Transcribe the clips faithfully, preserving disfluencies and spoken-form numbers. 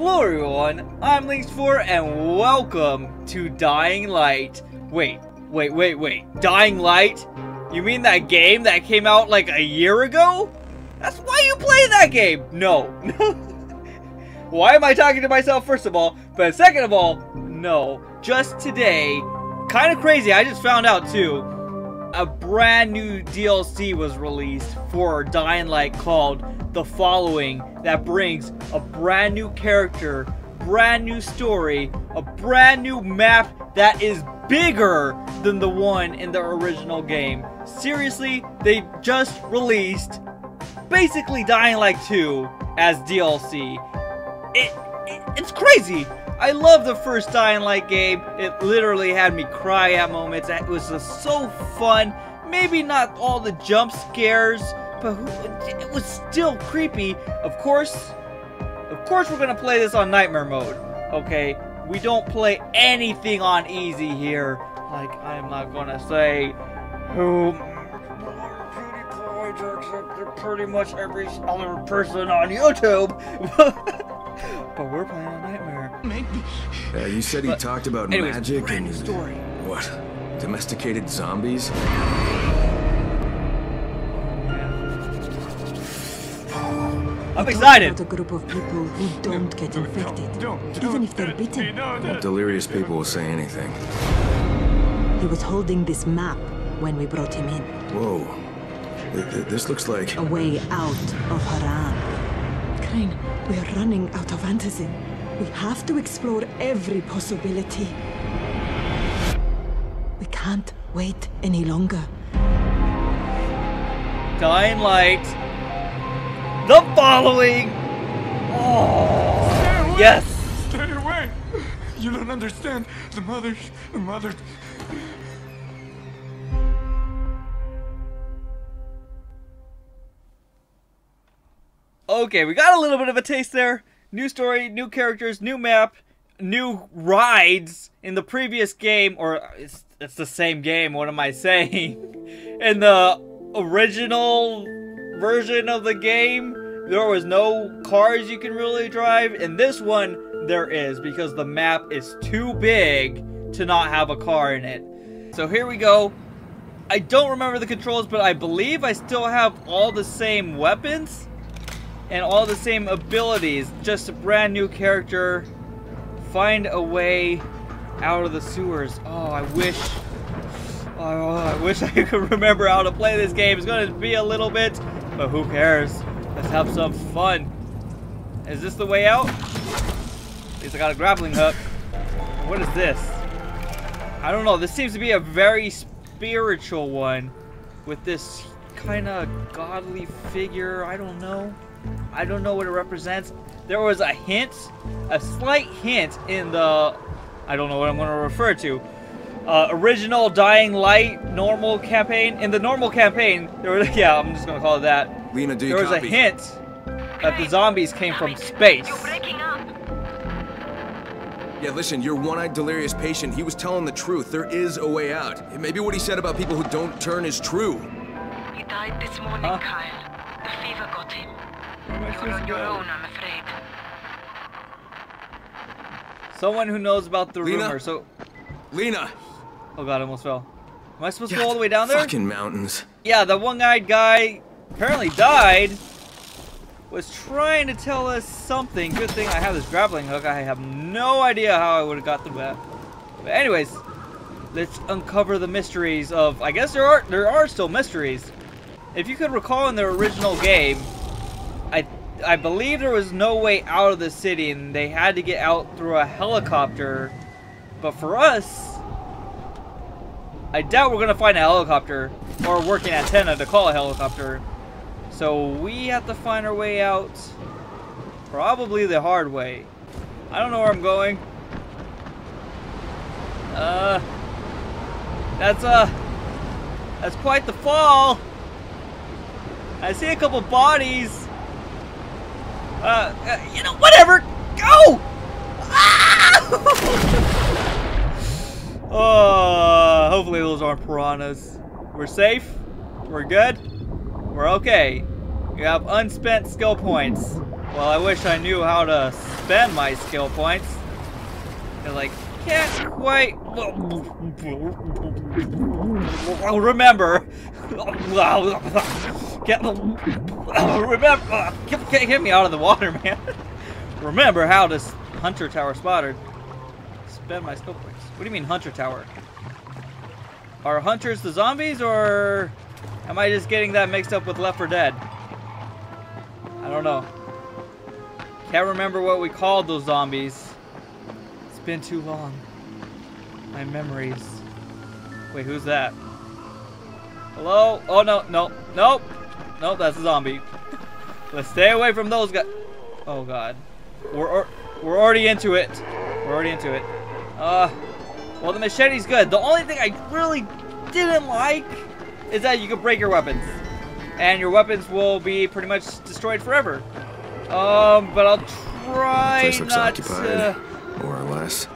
Hello everyone, I'm LiNX four and welcome to Dying Light. Wait, wait, wait, wait, Dying Light? You mean that game that came out like a year ago? That's why you play that game! No. Why am I talking to myself first of all, but second of all, no. Just today, kind of crazy, I just found out too, a brand new D L C was released for Dying Light called The Following, that brings a brand new character, brand new story, a brand new map that is bigger than the one in the original game. Seriously, they just released basically Dying Light two as D L C. It, it it's crazy. I love the first Dying Light game. It literally had me cry at moments. It was just so fun. Maybe not all the jump scares, but who, it was still creepy. Of course, of course we're gonna play this on nightmare mode, okay? We don't play anything on easy here. Like, I'm not gonna say who pretty much every other person on YouTube, but we're playing on nightmare. Uh, you said he but, talked about anyways, magic brand and new story. What? Domesticated zombies? I'm excited! About a group of people who don't get infected, don't, don't, even if they're bitten. That delirious people will say anything. He was holding this map when we brought him in. Whoa. This looks like... a way out of Harran. Crane, we're running out of Antizin. We have to explore every possibility. We can't wait any longer. Dying Light. The Following! Oh, stay away. Yes! Stay away! You don't understand. The mother... The mother... Okay, we got a little bit of a taste there. New story, new characters, new map, new rides in the previous game. Or, it's, it's the same game, what am I saying? In the original version of the game, there was no cars you can really drive. In this one, there is, because the map is too big to not have a car in it. So here we go. I don't remember the controls, but I believe I still have all the same weapons and all the same abilities. Just a brand new character. Find a way out of the sewers. Oh, I wish... Oh, I wish I could remember how to play this game. It's going to be a little bit, but who cares? Let's have some fun. Is this the way out? At least I got a grappling hook. What is this? I don't know. This seems to be a very spiritual one with this kind of godly figure. I don't know. I don't know what it represents. There was a hint, a slight hint in the... I don't know what I'm going to refer to. Uh, original Dying Light normal campaign. In the normal campaign, there was, yeah, I'm just gonna call it that. Lena, do you there was copy? a hint that the zombies came Stop from it. space. You're breaking up. Yeah, listen, your one-eyed delirious patient, he was telling the truth. There is a way out. Maybe what he said about people who don't turn is true. He died this morning, huh? Kyle. The fever got him. Oh, You're on your own, I'm afraid. Someone who knows about the Lena? rumor, so... Lena! Oh god, I almost fell. Am I supposed yeah, to go all the way down there? Fucking mountains. Yeah, the one-eyed guy apparently died. Was trying to tell us something. Good thing I have this grappling hook. I have no idea how I would have got through that. But anyways, let's uncover the mysteries of... I guess there are there are still mysteries. If you could recall in the original game, I I believe there was no way out of the city and they had to get out through a helicopter. But for us... I doubt we're gonna find a helicopter or work an antenna to call a helicopter. So we have to find our way out, probably the hard way. I don't know where I'm going. Uh, that's uh, that's quite the fall. I see a couple bodies. Uh, uh you know, whatever. Go. Ah! Oh, hopefully those aren't piranhas. We're safe. We're good. We're okay. You have unspent skill points. Well, I wish I knew how to spend my skill points. They're like, can't quite remember. Get remember. Can't get me out of the water, man. Remember how to hunter tower spotted. Spend my skill points. What do you mean hunter tower? Are hunters the zombies, or am I just getting that mixed up with Left four Dead? I don't know. Can't remember what we called those zombies. It's been too long. My memories. Wait, who's that? Hello? Oh, no, no, nope. Nope, that's a zombie. Let's stay away from those guys. Oh, God. We're, we're already into it. We're already into it. Uh, well, the machete's good. The only thing I really didn't like is that you can break your weapons. And your weapons will be pretty much destroyed forever. Um, but I'll try not to... More or less.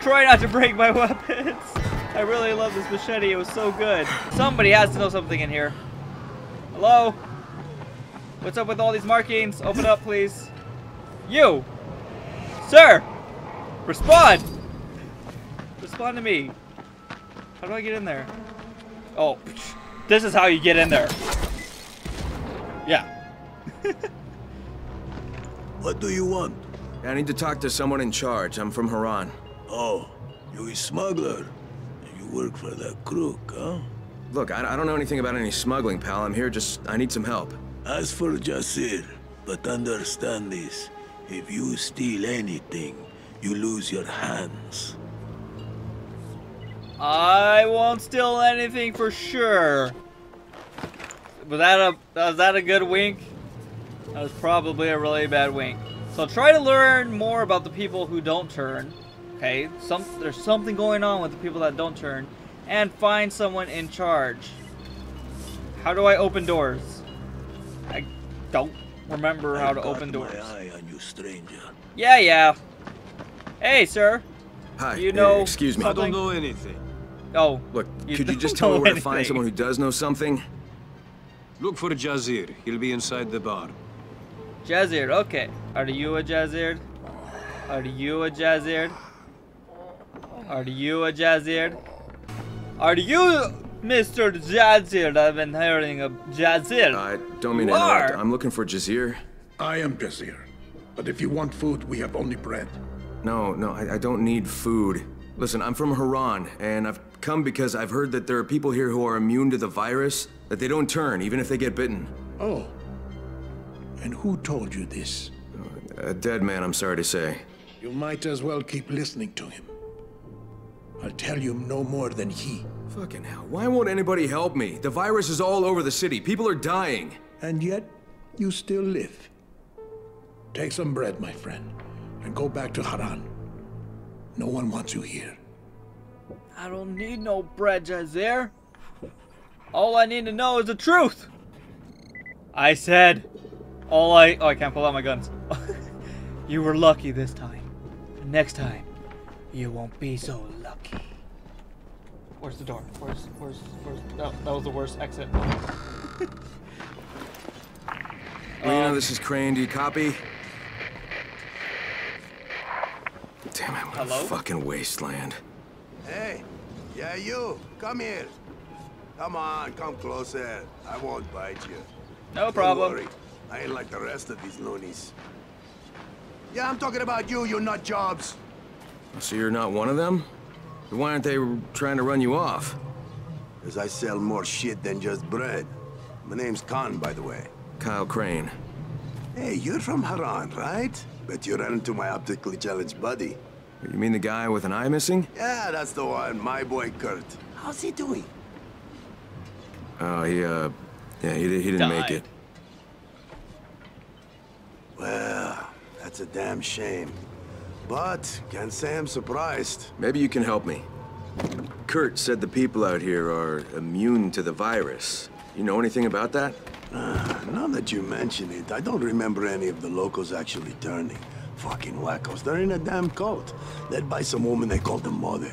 Try not to break my weapons. I really love this machete. It was so good. Somebody has to know something in here. Hello? What's up with all these markings? Open up, please. You! Sir! Respond! Respond to me. How do I get in there? Oh, this is how you get in there. Yeah. What do you want? I need to talk to someone in charge. I'm from Harran. Oh, you a smuggler. You work for that crook, huh? Look, I, I don't know anything about any smuggling, pal. I'm here just... I need some help. As for Jasir, but understand this. If you steal anything, you lose your hands. I won't steal anything for sure. Was that a, was that a good wink? That was probably a really bad wink. So try to learn more about the people who don't turn. Okay, some, there's something going on with the people that don't turn. And find someone in charge. How do I open doors? I don't remember how to open doors. I got my eye on you, stranger. Yeah, yeah. Hey, sir. Hi. Do you know hey, excuse me. Something? I don't know anything. Oh. Look, you could you just tell me where anything. to find someone who does know something? Look for Jasir. He'll be inside the bar. Jasir, okay. Are you a Jasir? Are you a Jasir? Are you a Jasir? Are you Mister Jasir? I've been hearing of Jasir. I don't mean you to interrupt. Are. I'm looking for Jasir. I am Jasir. But if you want food, we have only bread. No, no, I, I don't need food. Listen, I'm from Harran, and I've come because I've heard that there are people here who are immune to the virus, that they don't turn, even if they get bitten. Oh. And who told you this? A dead man, I'm sorry to say. You might as well keep listening to him. I'll tell you no more than he. Fucking hell, why won't anybody help me? The virus is all over the city. People are dying. And yet, you still live. Take some bread, my friend. And go back to Harran. No one wants you here. I don't need no bread, Jasir. All I need to know is the truth. I said, all I... Oh, I can't pull out my guns. You were lucky this time. Next time, you won't be so lucky. Where's the door? Where's... Where's... Where's... Oh, that was the worst exit. Lena, um, this is Crane. Do you copy? Damn it, what Hello? a fucking wasteland. Hey, yeah, you, come here. Come on, come closer. I won't bite you. No Don't problem. Worry. I ain't like the rest of these loonies. Yeah, I'm talking about you, you nut jobs. So you're not one of them? Why aren't they trying to run you off? Because I sell more shit than just bread. My name's Khan, by the way. Kyle Crane. Hey, you're from Harran, right? Bet you ran into my optically challenged buddy. You mean the guy with an eye missing? Yeah, that's the one. My boy, Kurt. How's he doing? Oh, he, uh... Yeah, he, he didn't Died. make it. Well, that's a damn shame. But, can't say I'm surprised. Maybe you can help me. Kurt said the people out here are immune to the virus. You know anything about that? Uh, now that you mention it, I don't remember any of the locals actually turning. Fucking wackos. They're in a damn cult, led by some woman they called the mother.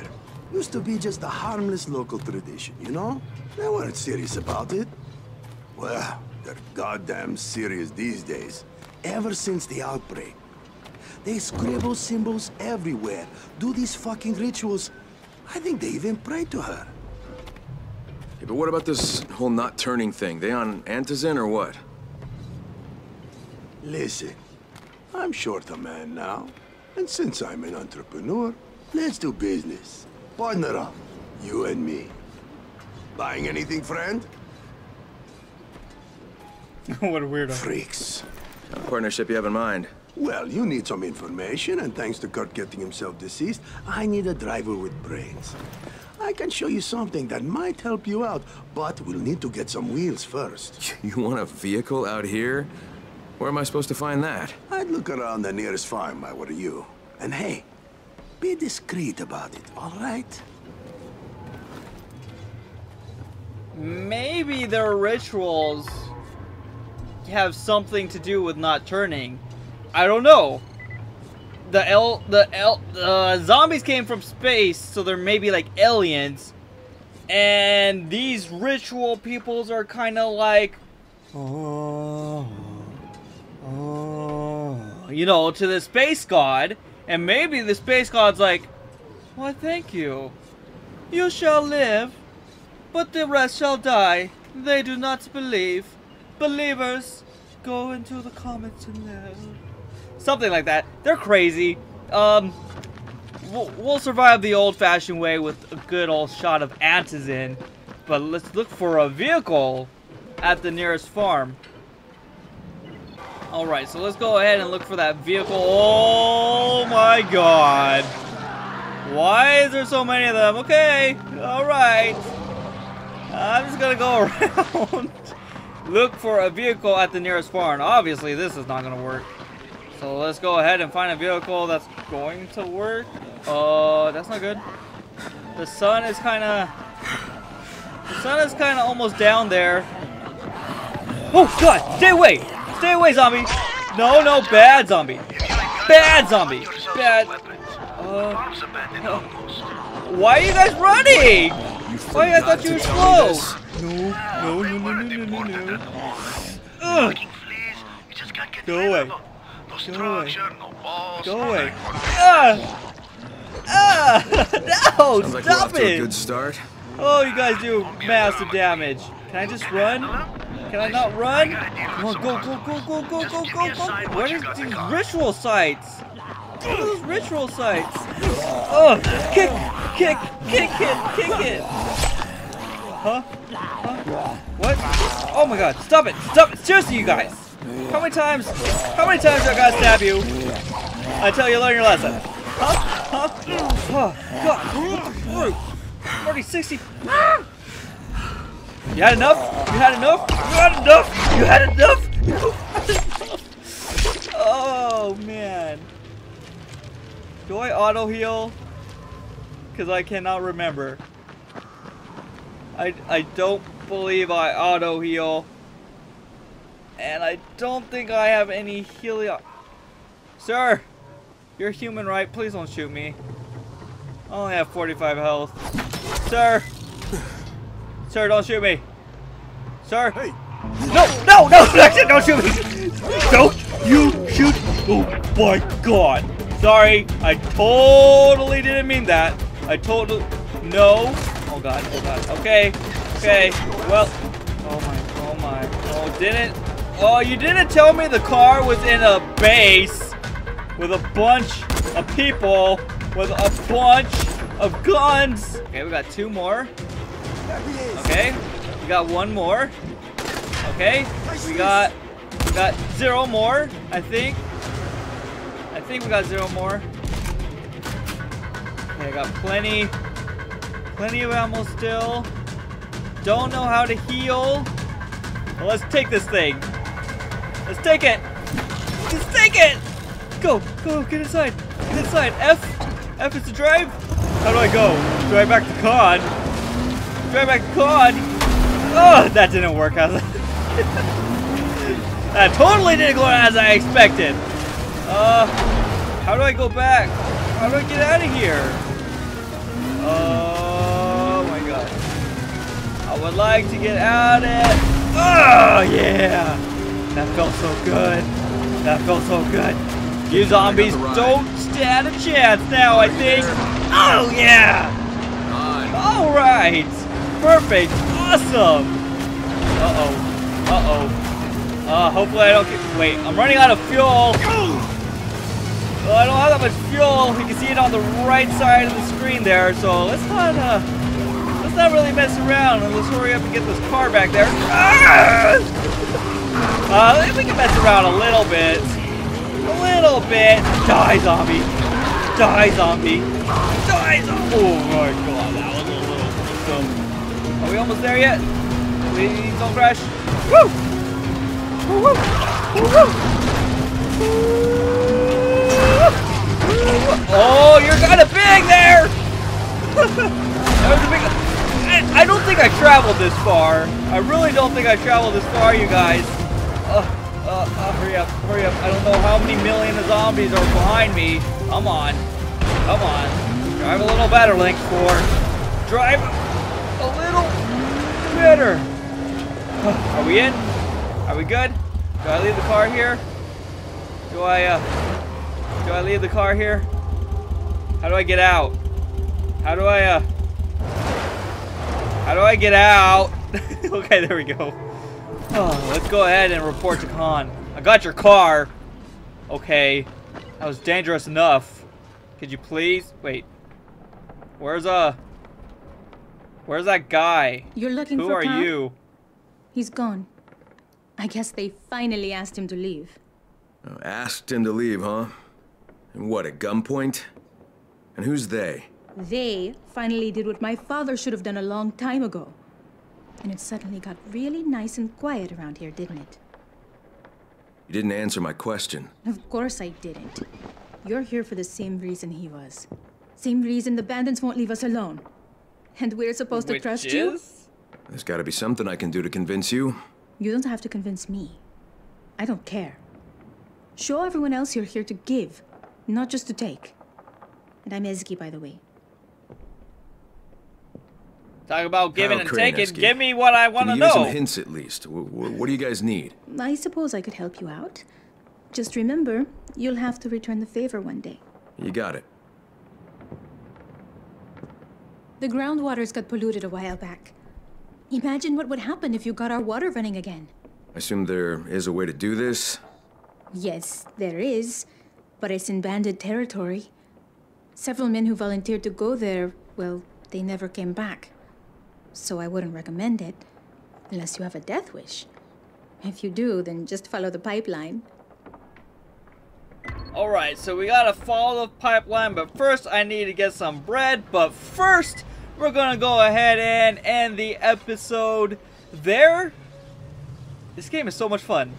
Used to be just a harmless local tradition, you know? They weren't serious about it. Well, they're goddamn serious these days. ever since the outbreak. They scribble symbols everywhere, do these fucking rituals. I think they even pray to her. Hey, but what about this whole not turning thing? They on Antizin or what? Listen, I'm short a man now. And since I'm an entrepreneur, let's do business. Partner up, you and me. Buying anything, friend? What a weirdo. Freaks. What kind of partnership you have in mind? Well, you need some information, and thanks to Kurt getting himself deceased, I need a driver with brains. I can show you something that might help you out, but we'll need to get some wheels first. You want a vehicle out here? Where am I supposed to find that? I'd look around the nearest farm, I were you. And hey, be discreet about it, all right? Maybe their rituals have something to do with not turning. I don't know. The el the el uh, zombies came from space, so they're maybe like aliens, and these ritual peoples are kind of like, oh, oh, you know, to the space god, and maybe the space god's like, "Why, thank you. You shall live, but the rest shall die. They do not believe. Believers, go into the comments and live." Something like that. They're crazy. Um, we'll, we'll survive the old-fashioned way with a good old shot of Antizin. But let's look for a vehicle at the nearest farm. Alright, so let's go ahead and look for that vehicle. Oh my god. Why is there so many of them? Okay, alright. I'm just gonna go around. Look for a vehicle at the nearest farm. Obviously, this is not gonna work. So let's go ahead and find a vehicle that's going to work. Oh, uh, that's not good. The sun is kind of... The sun is kind of almost down there. Oh, God! Stay away! Stay away, zombie! No, no, bad zombie! Bad zombie! Bad... Uh, why are you guys running? Why? I thought you were slow! No, no, no, no, no, no, no. Ugh! Go away. Go away. Go away. Ah! Ah! No! Sounds like stop it! A good start. Oh, you guys do massive damage. Can I just run? Can I not run? Come on, go, go, go, go, go, go, go, go! Where are these ritual sites? What are those ritual sites? Oh! Kick! Kick! Kick it! Kick it! Huh? Huh? What? Oh my god! Stop it! Stop it! Seriously, you guys! How many times? How many times do I gotta stab you? I tell you, learn your lesson. Huh? Huh? Oh, God. forty, sixty. Ah! You had enough? You had enough? You had enough? You had enough? You had enough? Oh man. Do I auto heal? Cause I cannot remember. I I don't believe I auto heal. And I don't think I have any helio... Sir! You're human, right? Please don't shoot me. I only have forty-five health. Sir! Sir, don't shoot me! Sir! Hey. No! No! No! Don't shoot me! Don't you shoot... Oh my god! Sorry! I totally didn't mean that. I totally... No! Oh god, oh god. Okay. Okay. Well... Oh my, oh my. Oh, didn't... Oh, you didn't tell me the car was in a base with a bunch of people with a bunch of guns. Okay, we got two more. Okay, we got one more. Okay, we got we got zero more. I think. I think we got zero more. Okay, I got plenty, plenty of ammo still. Don't know how to heal. Well, let's take this thing. Let's take it! Let's take it! Go! Go! Get inside! Get inside! F! F is to drive! How do I go? Do I back to Khan? Do I back to Khan? Oh! That didn't work as I... That totally didn't go as I expected! Uh... How do I go back? How do I get out of here? Oh my god. I would like to get out of it! Oh yeah! That felt so good. That felt so good. You zombies don't stand a chance now, I think. Oh, yeah! All right! Perfect! Awesome! Uh-oh. Uh-oh. Uh, hopefully I don't get... Wait, I'm running out of fuel! Uh, I don't have that much fuel. You can see it on the right side of the screen there, so let's not, uh... let's not really mess around. Let's hurry up and get this car back there. Uh, I think we can mess around a little bit. A little bit. Die, zombie. Die, zombie. Die, zombie. Oh my god, that was a little gruesome. Are we almost there yet? Please don't crash. Woo! Woo woo! Woo woo! Oh, you're kind of big there! That was a big... I don't think I traveled this far. I really don't think I traveled this far, you guys. Uh. Uh, uh, hurry up, hurry up. I don't know how many million of zombies are behind me. Come on. Come on. Drive a little better, LiNX four. Drive a little better. Uh, are we in? Are we good? Do I leave the car here? Do I, uh, do I leave the car here? How do I get out? How do I, uh, how do I get out? Okay, there we go. Oh, let's go ahead and report to Khan. I got your car. Okay. That was dangerous enough. Could you please? Wait. Where's uh Where's that guy? You're looking for Khan? Who are you? He's gone. I guess they finally asked him to leave. Oh, asked him to leave, huh? And what, at gunpoint? And who's they? They finally did what my father should have done a long time ago. And it suddenly got really nice and quiet around here, didn't it? You didn't answer my question. Of course I didn't. You're here for the same reason he was. Same reason the bandits won't leave us alone. And we're supposed Which to trust is? you? There's gotta be something I can do to convince you. You don't have to convince me. I don't care. Show everyone else you're here to give, not just to take. And I'm Ezgi, by the way. Talk about giving and taking. Give me what I want to know. Some hints, at least. W w what do you guys need? I suppose I could help you out. Just remember, you'll have to return the favor one day. You got it. The groundwater's got polluted a while back. Imagine what would happen if you got our water running again. I assume there is a way to do this? Yes, there is. But it's in bandit territory. Several men who volunteered to go there, well, they never came back. So I wouldn't recommend it, unless you have a death wish. If you do, then just follow the pipeline. Alright, so we gotta follow the pipeline, but first I need to get some bread. But first, we're gonna go ahead and end the episode there. This game is so much fun.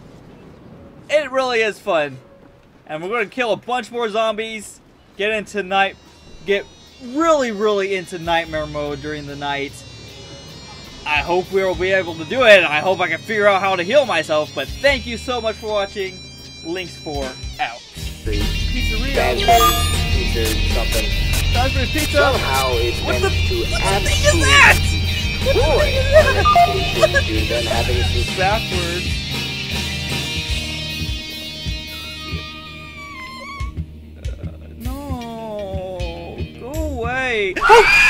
It really is fun. And we're gonna kill a bunch more zombies, get into night, get really, really into nightmare mode during the night. I hope we will be able to do it, and I hope I can figure out how to heal myself, but thank you so much for watching. LiNX four out. The pizzeria. Pizza, pizza. Somehow it's what meant the, to what the thing is that? What the thing is that? What the thing is that? It's backwards. Uh, no. Go away.